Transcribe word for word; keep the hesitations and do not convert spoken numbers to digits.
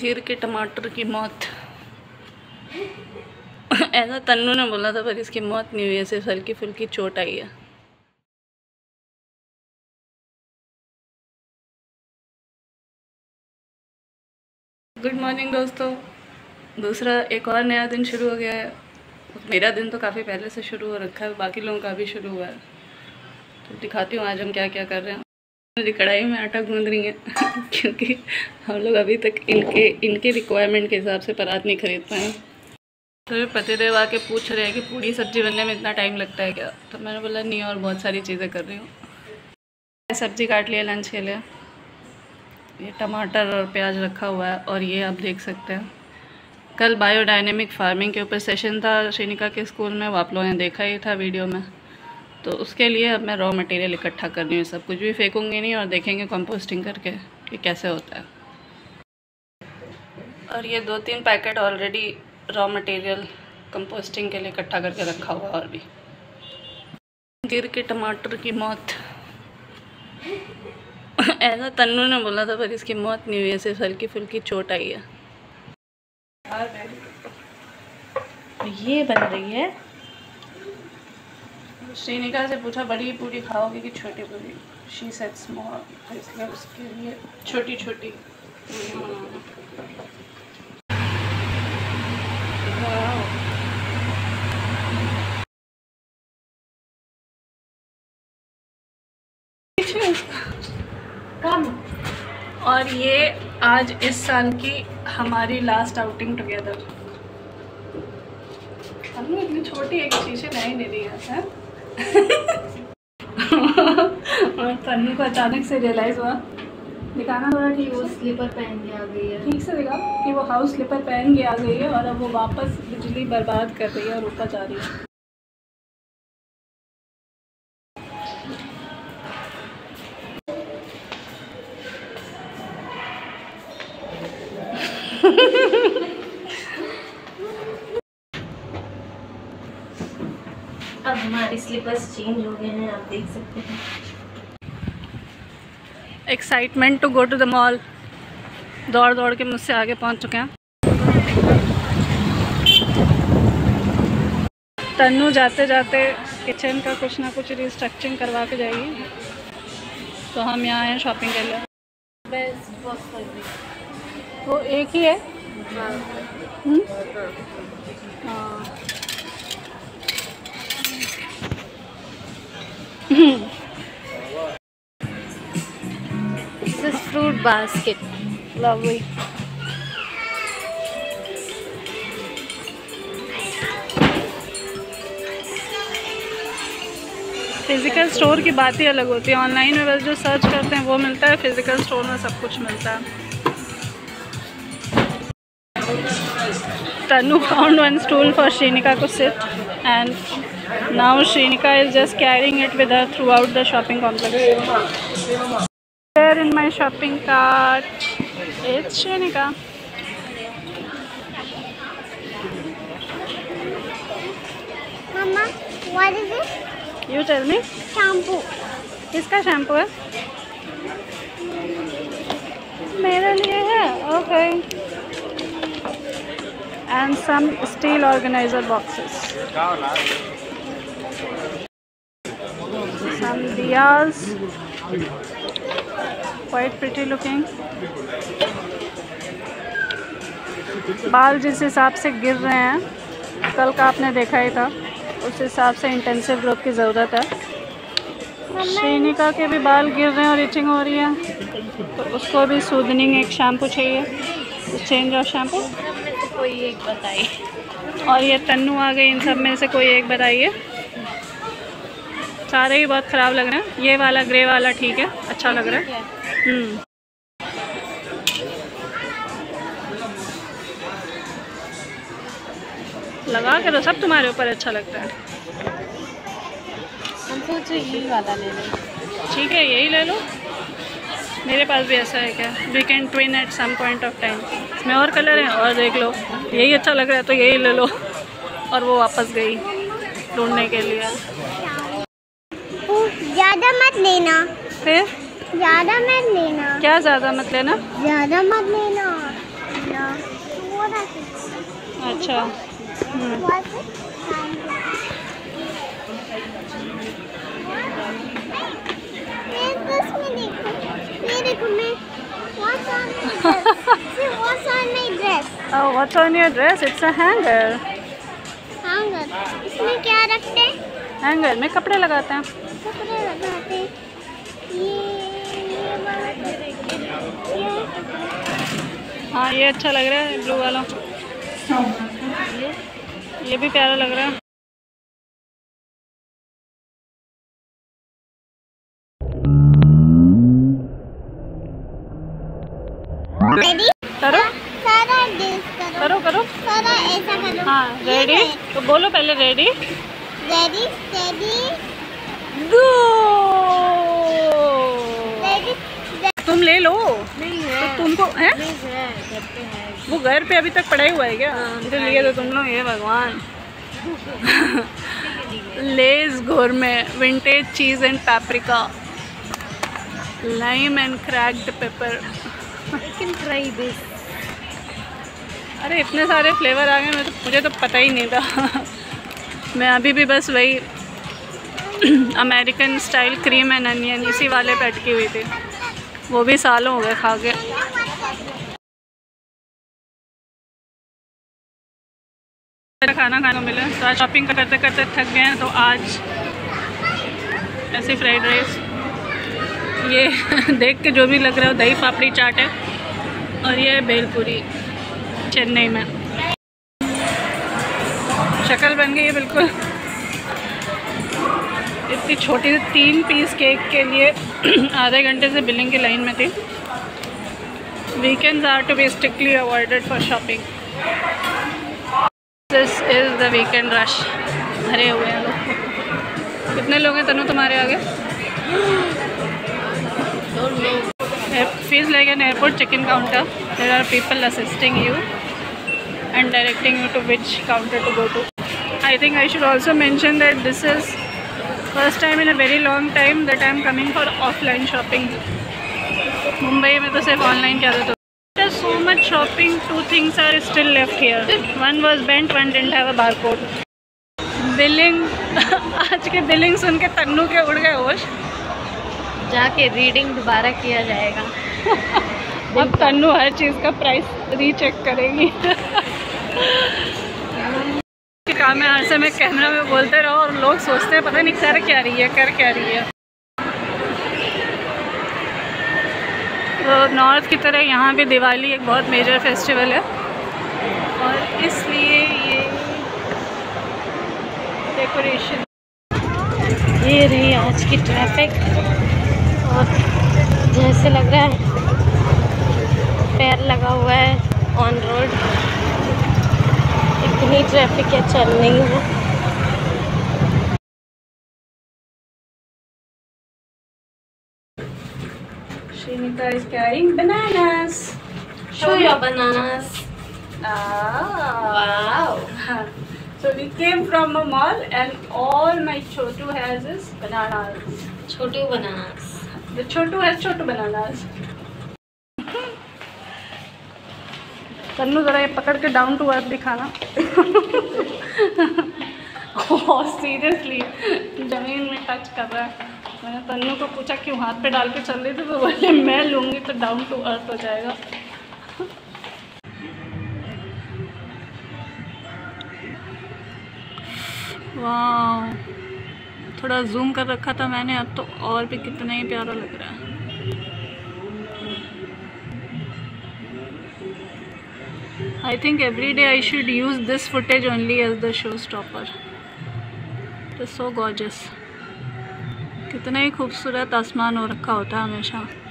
गिर के टमाटर की मौत। ऐसा तन्नू ने बोला था पर इसकी मौत नहीं हुई है, सिर्फ हल्की फुल्की चोट आई है। गुड मॉर्निंग दोस्तों, दूसरा एक और नया दिन शुरू हो गया है। मेरा दिन तो काफ़ी पहले से शुरू हो रखा है, बाकी लोगों का भी शुरू हुआ है। तो दिखाती हूँ आज हम क्या क्या कर रहे हैं। मेरी कढ़ाई में आटा गूंद रही है क्योंकि हम लोग अभी तक इनके इनके रिक्वायरमेंट के हिसाब से परात नहीं खरीद पाए। तो पतिदेव आके पूछ रहे हैं कि पूरी सब्ज़ी बनने में इतना टाइम लगता है क्या, तो मैंने बोला नहीं, और बहुत सारी चीज़ें कर रही हूँ। सब्ज़ी काट लिया लंच के लिए, ये टमाटर और प्याज रखा हुआ है। और ये आप देख सकते हैं, कल बायो डायनेमिक फार्मिंग के ऊपर सेशन था श्रीनिका के स्कूल में, वो आप लोगों ने देखा ही था वीडियो में। तो उसके लिए अब मैं रॉ मटेरियल इकट्ठा कर रही हूँ, सब कुछ भी फेंकूंगी नहीं, और देखेंगे कंपोस्टिंग करके कि कैसे होता है। और ये दो तीन packet already raw material composting के लिए इकट्ठा करके रखा हुआ। और भी गिर के टमाटर की मौत। ऐसा तन्नू ने बोला था पर इसकी मौत नहीं हुई है, सिर्फ हल्की फुल्की चोट आई है। ये बन रही है। श्रीनिका से पूछा बड़ी पूरी खाओगे कि छोटी पूरी, शी सेड स्मॉल, इसलिए उसके लिए छोटी छोटी। कम। और ये आज इस साल की हमारी लास्ट आउटिंग टुगेदर। हमने इतनी छोटी एक शीशे नहीं ले ली है। और तन्नू को अचानक से रियलाइज हुआ, दिखाना थोड़ा कि वो स्लीपर पहन के आ गई है, ठीक से दिखाओ कि वो हाउस स्लीपर पहन के आ गई है। और अब वो वापस बिजली बर्बाद कर रही है और ऊपर जा रही है। अब हमारे स्लीपर्स चेंज हो गए हैं, आप देख सकते हैं। Excitement to go to the mall, दौड़ दौड़ के मुझसे आगे पहुंच चुके हैं। तन्नू जाते जाते किचन का कुछ ना कुछ रिस्ट्रक्चरिंग करवा के जाएगी, तो हम यहाँ आए हैं शॉपिंग के लिए। बेस्ट वो एक ही है। हाँ This is fruit basket, lovely. Physical store की बात ही अलग होती है। ऑनलाइन में बस जो सर्च करते हैं वो मिलता है, फिजिकल स्टोर में सब कुछ मिलता है। Tanu found one stool for Shrenika to sit and now Shrenika is just carrying it with her throughout the shopping complex. There in my shopping cart, it's Shrenika. Mama, what is it? You tell me. Shampoo. किसका shampoo है? मेरे लिए है, okay. And some steel organizer boxes. Some diyas, quite pretty looking. बाल जिस हिसाब से गिर रहे हैं, कल का आपने देखा ही था, उस हिसाब से इंटेंसिव ग्रोथ की ज़रूरत है। श्रीनिका के भी बाल गिर रहे हैं और इचिंग हो रही है, तो उसको भी सूदनिंग एक शैम्पू चाहिए, चेंज ऑफ शैम्पू। कोई एक बताइए। और ये तन्नू आ गई, इन सब में से कोई एक बताइए। सारे ही बहुत ख़राब लग रहे हैं। ये वाला ग्रे वाला ठीक है, अच्छा लग रहा है। हम्म। लगा के तो सब तुम्हारे ऊपर अच्छा लगता है। हम सोच रहे यही वाला ले लें। ठीक है, यही ले लो। मेरे पास भी ऐसा है क्या, we can twin at some point of time. इसमें और कलर है, और देख लो यही अच्छा लग रहा है तो यही ले लो। और वो वापस गई ढूंढने के लिए। ज़्यादा मत लेना। फिर ज़्यादा मत लेना। क्या ज़्यादा मत लेना? ज़्यादा मत लेना। अच्छा Oh, what's on your dress? It's a hanger. Hanger. इसमें क्या रखते हैं? Hanger में कपड़े लगाते हैं. कपड़े लगाते हैं. ये हाँ ये अच्छा लग रहा है ब्लू वाला. ये भी प्यारा लग रहा है. करो करो करो सारा ऐसा करो. हाँ रेडी तो बोलो पहले. Ready ready ready go. तुम ले लो. नहीं है तो तुमको है? नहीं है घर पे है. वो घर पे अभी तक पड़ा ही हुआ है क्या? इधर लिए तो तुम लोग. ये भगवान. Lay's gourmet vintage cheese and paprika lime and cracked pepper. I can try this. अरे इतने सारे फ्लेवर आ गए. मैं तो मुझे तो पता ही नहीं था. मैं अभी भी बस वही American style cream and onion इसी वाले पे अटकी हुई थी. वो भी सालों हो गए खा के. खाना खाना मिला तो आज शॉपिंग करते करते थक गए हैं. तो आज ऐसी फ्राइड राइस ये देख के जो भी लग रहा है. दही पापड़ी चाट है और ये है भेलपूरी चेन्नई में. शक्ल बन गई है बिल्कुल. इतनी छोटी सी तीन पीस केक के लिए आधे घंटे से बिलिंग की लाइन में थी. Weekends are to be strictly avoided for shopping. This is the weekend rush. भरे हुए हैं लोग. कितने लोग हैं तनु तुम्हारे आगे? Feels like an airport check-in counter. There are people assisting you and directing you to which counter to go to. I think I should also mention that this is first time in a very long time that I am coming for offline shopping. Mumbai में तो सिर्फ online क्या होता है. After so much shopping, two things are still left here. One was bent, one didn't have a barcode. Billing. आज के billing सुन के तन्नू के उड़ गए होश. जाके रीडिंग दोबारा किया जाएगा. अब तन्नू हर चीज़ का प्राइस रीचेक करेंगी. काम है. हर समय कैमरा में बोलते रहो और लोग सोचते हैं पता नहीं कर क्या रही है कर क्या रही है. तो नॉर्थ की तरह यहाँ भी दिवाली एक बहुत मेजर फेस्टिवल है और इसलिए ये डेकोरेशन. ये रही आज की ट्रैफिक. और जैसे लग रहा है पैर लगा हुआ है ऑन रोड. इतनी ट्रैफिक है चल नहीं है. Shrinika is carrying bananas. Show your bananas. Ah, wow. So we came from a mall and all my Chotu has is bananas. Chotu bananas. The Chotu has Chotu bananas. Tannu जरा ये पकड़ के down to earth दिखाना. Oh seriously जमीन में touch कर रहा है. मैंने तन्नू को पूछा क्यों हाथ पे डाल के चल रही थी तो बोले मैं लूँगी तो डाउन टू अर्थ हो जाएगा. वाह थोड़ा जूम कर रखा था मैंने. अब तो और भी कितना ही प्यारा लग रहा है. I think every day I should use this footage only as the show stopper. It is so gorgeous. कितना ही खूबसूरत आसमान हो रखा होता है हमेशा.